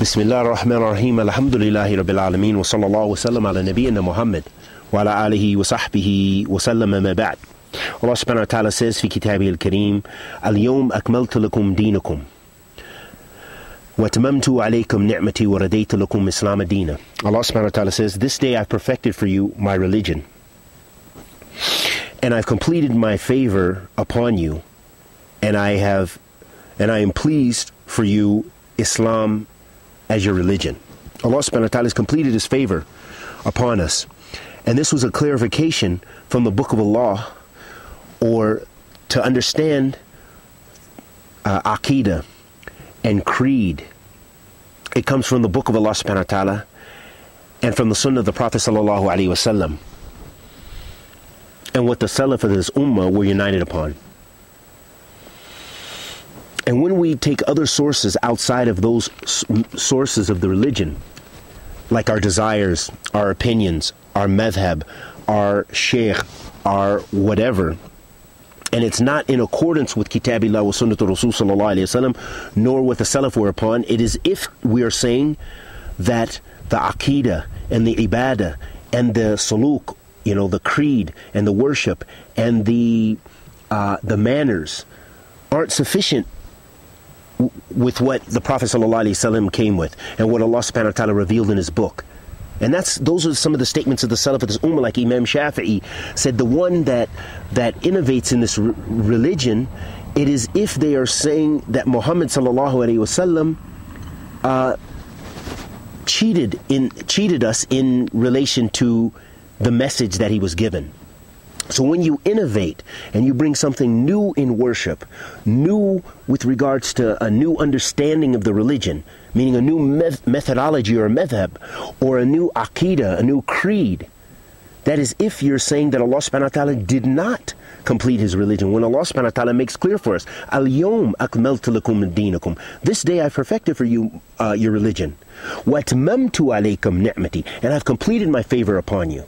Bismillah ar-Rahman ar-Rahim, alhamdulillahi rabbil alameen, وَصَلَّى اللَّهُ وَسَلَّمَ عَلَى النَّبِيِّ مُحَمَّدٍ وَعَلَى آلِهِ وَصَحْبِهِ وَسَلَّمَ مَا بَعْدٍ. Allah subhanahu wa ta'ala says في كتابه الكريم اليوم أكملت لكم دينكم واتممت عليكم نعمتي ورديت لكم اسلام الدين. Allah subhanahu wa ta'ala says, this day I perfected for you my religion, and I've completed my favor upon you, and I am pleased for you Islam as your religion. Allah subhanahu wa ta'ala has completed his favor upon us, and this was a clarification from the book of Allah, or to understand aqeedah and creed. It comes from the book of Allah subhanahu wa ta'ala and from the Sunnah of the Prophet sallallahu alayhi wasallam, and what the Salaf of this ummah were united upon. And when we take other sources outside of those sources of the religion, like our desires, our opinions, our madhab, our Sheikh, our whatever, and it's not in accordance with Kitab Allah, Sunnah, Rasūl, sallallahu alayhi wasallam, nor what the Salaf were upon, it is if we are saying that the aqeedah and the ibadah and the saluk, you know, the creed and the worship and the manners aren't sufficient with what the Prophet sallallahu alayhi wasallam came with and what Allah subhanahu wa ta'ala revealed in his book. And those are some of the statements of the Salaf of this ummah, like Imam Shafi'i said, the one that innovates in this religion, it is if they are saying that Muhammad sallallahu alayhi wasallam cheated us in relation to the message that he was given. So when you innovate and you bring something new in worship, new with regards to a new understanding of the religion, meaning a new methodology or a madhab, or a new aqeedah, a new creed, that is if you're saying that Allah subhanahu wa ta'ala did not complete his religion, when Allah subhanahu wa ta'ala makes clear for us, al-yawm akmaltu lakum deenakum, this day I perfected for you your religion, وَاتْمَمْتُ عَلَيْكُمْ نِعْمَتِي, and I've completed my favor upon you,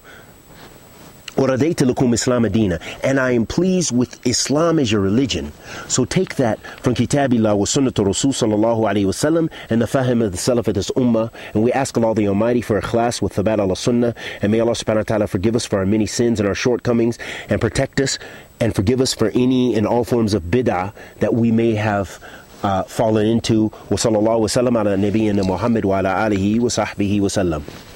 وَرَدَيْتُ لَكُمْ إِسْلَامَ عَلَيْنَا, and I am pleased with Islam as your religion. So take that from Kitab Allah, Sunnah Rasūl, sallallahu alayhi wasallam, and the fahim of the Salaf of this ummah, and we ask Allah the Almighty for a khlas with thabat al-Sunnah, and may Allah subhanahu wa ta'ala forgive us for our many sins and our shortcomings, and protect us and forgive us for any and all forms of bid'ah that we may have fallen into. وَصَلَّى اللَّهُ وَسَلَّمَ عَلَى النَّبِيِّ مُحَمَّدٍ وَعَلَى آلِهِ وَصَحْبِهِ وَسَلَّمَ.